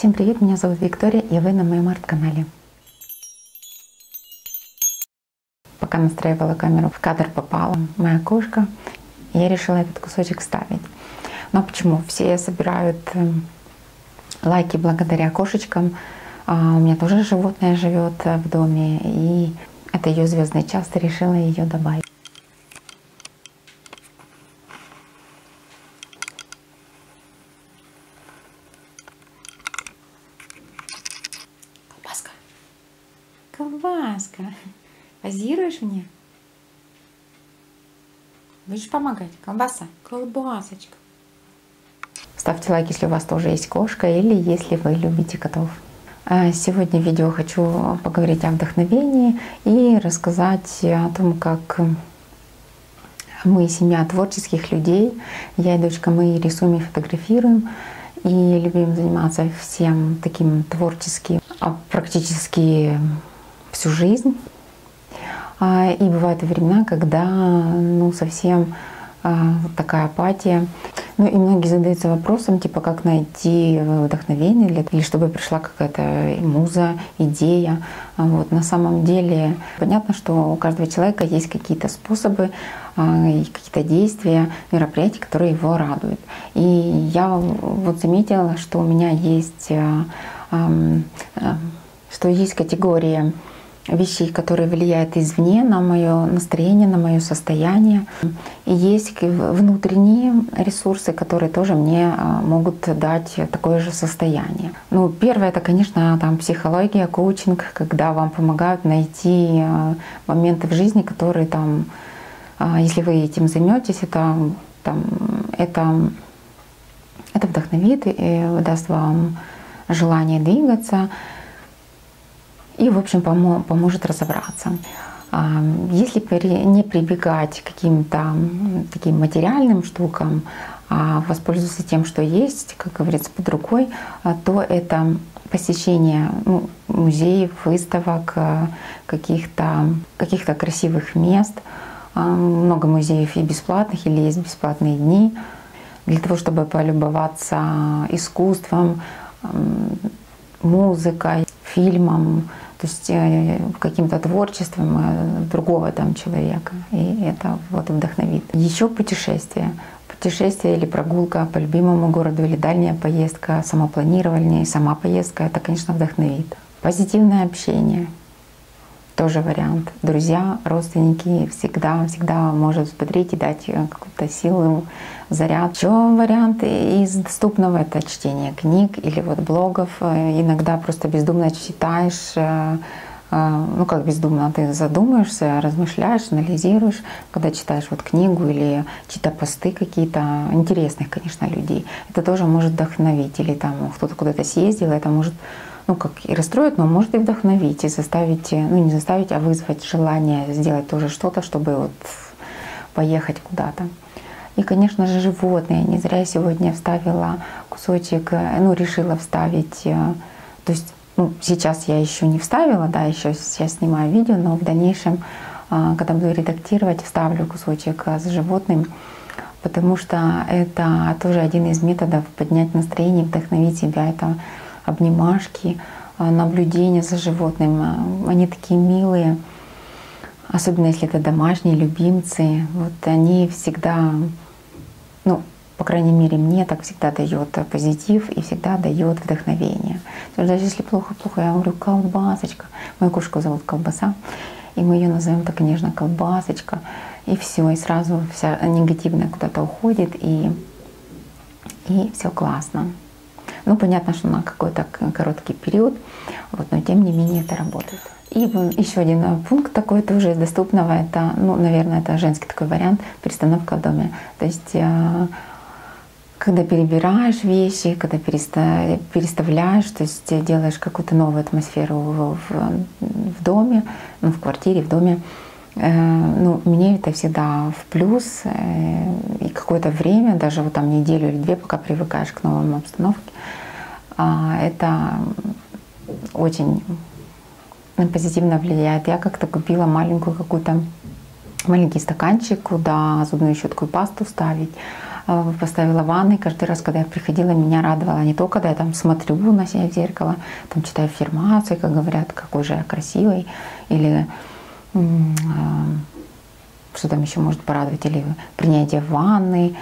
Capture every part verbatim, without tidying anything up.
Всем привет, меня зовут Виктория, и вы на моем арт-канале. Пока настраивала камеру, в кадр попала моя кошка, и я решила этот кусочек вставить. Но почему? Все собирают лайки благодаря кошечкам. У меня тоже животное живет в доме, и это ее звездный час, решила ее добавить. Колбаска. Колбаска. Позируешь мне? Будешь помогать? Колбаса. Колбасочка. Ставьте лайк, если у вас тоже есть кошка или если вы любите котов. Сегодня в видео хочу поговорить о вдохновении и рассказать о том, как мы, семья творческих людей, я и дочка, мы рисуем и фотографируем, и любим заниматься всем таким творческим практически всю жизнь. И бывают времена, когда ну, совсем такая апатия. Ну и многие задаются вопросом, типа, как найти вдохновение, или, или чтобы пришла какая-то муза, идея. Вот. На самом деле понятно, что у каждого человека есть какие-то способы, какие-то действия, мероприятия, которые его радуют. И я вот заметила, что у меня есть, что есть категория вещей, которые влияют извне на мое настроение, на мое состояние. И есть внутренние ресурсы, которые тоже мне могут дать такое же состояние. Ну, первое, это, конечно, там, психология, коучинг, когда вам помогают найти моменты в жизни, которые, там, если вы этим займетесь, это, там, это, это вдохновит и даст вам желание двигаться. И, в общем, поможет разобраться. Если не прибегать к каким-то таким материальным штукам, а воспользоваться тем, что есть, как говорится, под рукой, то это посещение ну, музеев, выставок, каких-то каких-то красивых мест. Много музеев и бесплатных, или есть бесплатные дни. Для того, чтобы полюбоваться искусством, музыкой, фильмом, то есть каким-то творчеством другого там человека. И это вот вдохновит. Еще путешествие. Путешествие или прогулка по любимому городу, или дальняя поездка, самопланирование, сама поездка, это, конечно, вдохновит. Позитивное общение. Тоже вариант. Друзья, родственники всегда, всегда может взбодрить и дать какую-то силу, заряд. Еще вариант из доступного — это чтение книг или вот блогов. Иногда просто бездумно читаешь, ну как бездумно, ты задумаешься, размышляешь, анализируешь, когда читаешь вот книгу или читаешь посты какие-то интересных, конечно, людей. Это тоже может вдохновить. Или там кто-то куда-то съездил, это может... ну, как и расстроит, но может и вдохновить, и заставить, ну, не заставить, а вызвать желание сделать тоже что-то, чтобы вот поехать куда-то. И, конечно же, животные. Не зря я сегодня вставила кусочек, ну, решила вставить, то есть, ну, сейчас я еще не вставила, да, еще сейчас снимаю видео, но в дальнейшем, когда буду редактировать, вставлю кусочек с животным, потому что это тоже один из методов поднять настроение, вдохновить себя, это обнимашки, наблюдения за животным. Они такие милые, особенно если это домашние любимцы. Вот они всегда, ну, по крайней мере, мне так всегда дает позитив и всегда дает вдохновение. Даже если плохо-плохо, я говорю, колбасочка. Мою кошку зовут Колбаса, и мы ее назовем так нежно Колбасочка. И все, и сразу вся негативная куда-то уходит, и, и все классно. Ну, понятно, что на какой-то короткий период, вот, но тем не менее это работает. И еще один пункт такой тоже доступного, это, ну, наверное, это женский такой вариант, перестановка в доме. То есть, когда перебираешь вещи, когда переставляешь, то есть делаешь какую-то новую атмосферу в, в доме, ну, в квартире, в доме. Ну, мне это всегда в плюс, и какое-то время, даже вот там неделю или две, пока привыкаешь к новой обстановке, это очень позитивно влияет. Я как-то купила маленькую какую-то маленький стаканчик, куда зубную щетку и пасту ставить. поставила ванны. Каждый раз, когда я приходила, меня радовало не то, когда я там смотрю на себя в зеркало, там читаю аффирмации, как говорят, какой же я красивый, или что там еще может порадовать, или принятие ванны,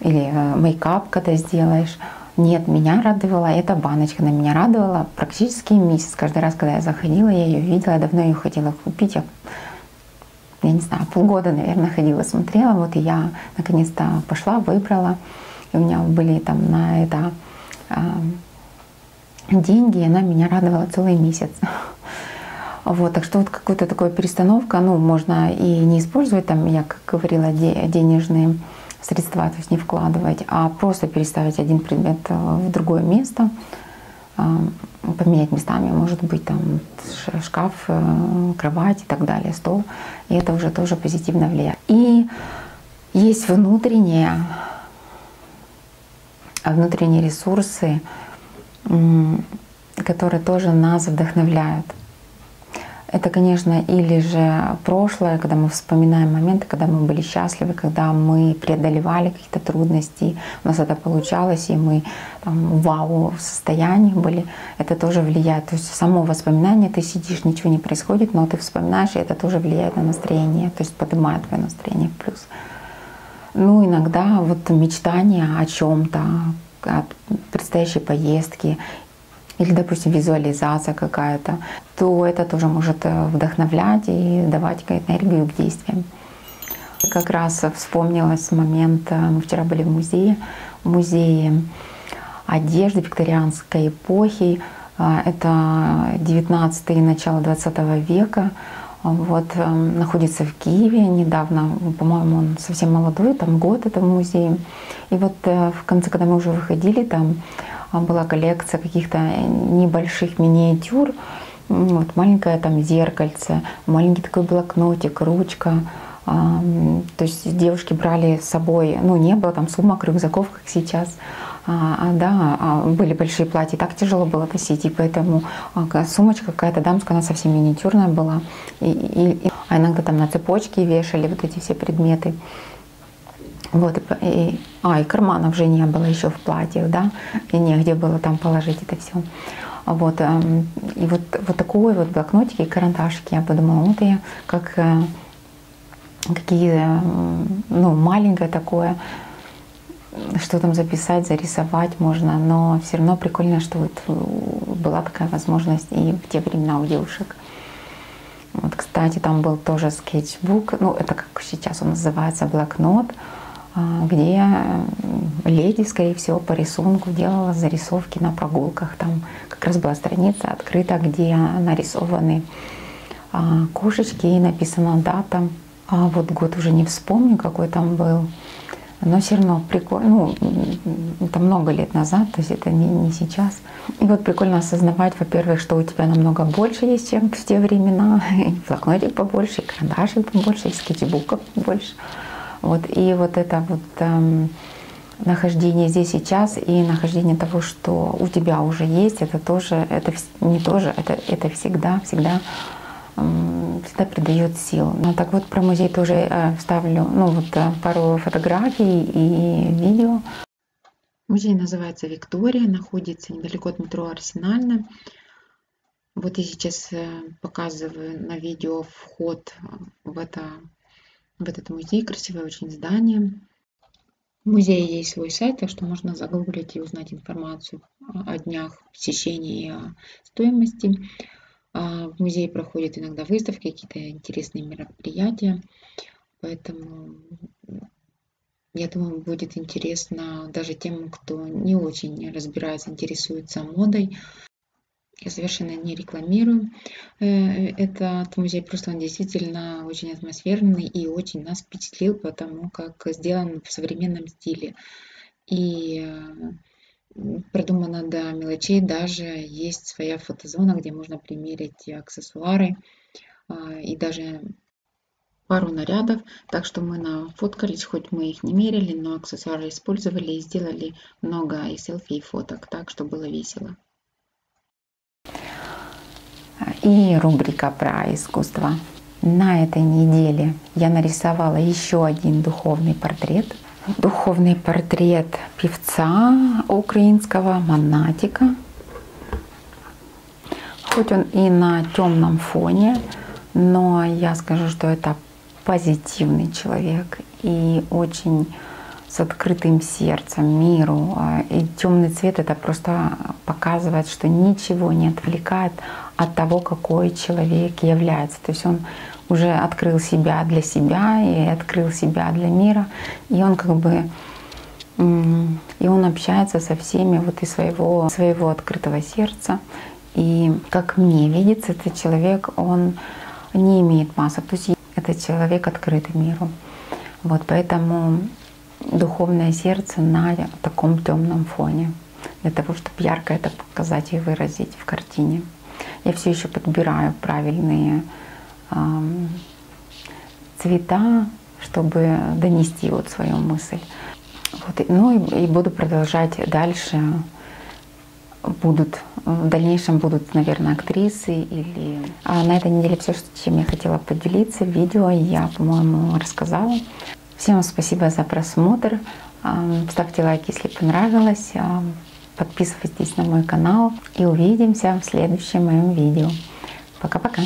или мейкап, когда сделаешь. Нет, меня радовала эта баночка, она меня радовала практически месяц. Каждый раз, когда я заходила, я ее видела, я давно ее хотела купить. Я, я не знаю, полгода, наверное, ходила, смотрела. Вот и я наконец-то пошла, выбрала. И у меня были там на это э, деньги, и она меня радовала целый месяц. Вот, так что вот какая-то такая перестановка, ну, можно и не использовать, там, я как говорила, де- денежные средства, то есть не вкладывать, а просто переставить один предмет в другое место, поменять местами, может быть, там шкаф, кровать и так далее, стол. И это уже тоже позитивно влияет. И есть внутренние, внутренние ресурсы, которые тоже нас вдохновляют. Это, конечно, или же прошлое, когда мы вспоминаем моменты, когда мы были счастливы, когда мы преодолевали какие-то трудности, у нас это получалось, и мы там, вау, в состоянии были, это тоже влияет. То есть само воспоминание, ты сидишь, ничего не происходит, но ты вспоминаешь, и это тоже влияет на настроение, то есть поднимает твое настроение в плюс. Ну, иногда вот мечтание о чем-то, о предстоящей поездке, или, допустим, визуализация какая-то, то это тоже может вдохновлять и давать энергию к действиям. Как раз вспомнилась момент, мы вчера были в музее, в музее одежды викторианской эпохи, это девятнадцатый и начало двадцатого века, вот, находится в Киеве недавно, по-моему, он совсем молодой, там год это в музее. И вот в конце, когда мы уже выходили, там была коллекция каких-то небольших миниатюр, вот маленькое там зеркальце, маленький такой блокнотик, ручка. То есть девушки брали с собой, ну не было там сумок, рюкзаков, как сейчас, а, да, были большие платья, так тяжело было носить, и поэтому сумочка какая-то дамская, она совсем миниатюрная была, и, и, и, а иногда там на цепочке вешали вот эти все предметы. Вот, и, а, и карманов же не было еще в платьях, да, и негде было там положить это все. Вот, и вот, вот такой вот блокнотики и карандашики, я подумала, вот я как, какие, ну, маленькое такое, что там записать, зарисовать можно, но все равно прикольно, что вот была такая возможность и в те времена у девушек. Вот, кстати, там был тоже скетчбук, ну, это как сейчас он называется, блокнот, где леди, скорее всего, по рисунку делала зарисовки на прогулках. Там как раз была страница открыта, где нарисованы кошечки и написана дата. А вот год уже не вспомню, какой там был, но все равно прикольно. Ну, это много лет назад, то есть это не, не сейчас. И вот прикольно осознавать, во-первых, что у тебя намного больше есть, чем в те времена. И блокнотик побольше, и карандашик побольше, и скетчбуков побольше. Вот, и вот это вот эм, нахождение здесь сейчас и нахождение того, что у тебя уже есть, это тоже, это не тоже, это, это всегда, всегда, эм, всегда придает сил. Ну, так вот про музей тоже э, вставлю, ну, вот, э, пару фотографий и видео. Музей называется «Виктория», находится недалеко от метро «Арсенально». Вот я сейчас э, показываю на видео вход в это В этот музей, красивое очень здание. В музее есть свой сайт, так что можно загуглить и узнать информацию о днях посещения и о стоимости. В музее проходят иногда выставки, какие-то интересные мероприятия. Поэтому, я думаю, будет интересно даже тем, кто не очень разбирается, интересуется модой. Я совершенно не рекламирую этот музей, просто он действительно очень атмосферный и очень нас впечатлил, потому как сделан в современном стиле. И продумано до мелочей, даже есть своя фотозона, где можно примерить аксессуары и даже пару нарядов. Так что мы нафоткались, хоть мы их не мерили, но аксессуары использовали и сделали много и селфи, и фоток, так что было весело. И рубрика про искусство. На этой неделе я нарисовала еще один духовный портрет. духовный портрет певца украинского монатика. Хоть он и на темном фоне, но я скажу, что это позитивный человек и очень с открытым сердцем миру. И темный цвет это просто показывает, что ничего не отвлекает от того, какой человек является. То есть он уже открыл себя для себя и открыл себя для мира. И он как бы и он общается со всеми вот из своего, своего открытого сердца. И как мне видится, этот человек, он не имеет масок. То есть это человек открытый миру. Вот поэтому духовное сердце на таком темном фоне, для того, чтобы ярко это показать и выразить в картине. Я все еще подбираю правильные э, цвета, чтобы донести вот свою мысль. Вот, ну и, и буду продолжать дальше. Будут, в дальнейшем будут, наверное, актрисы или... А на этой неделе все, чем я хотела поделиться, видео я, по-моему, рассказала. Всем спасибо за просмотр. Ставьте лайк, если понравилось. Подписывайтесь на мой канал. И увидимся в следующем моем видео. Пока-пока.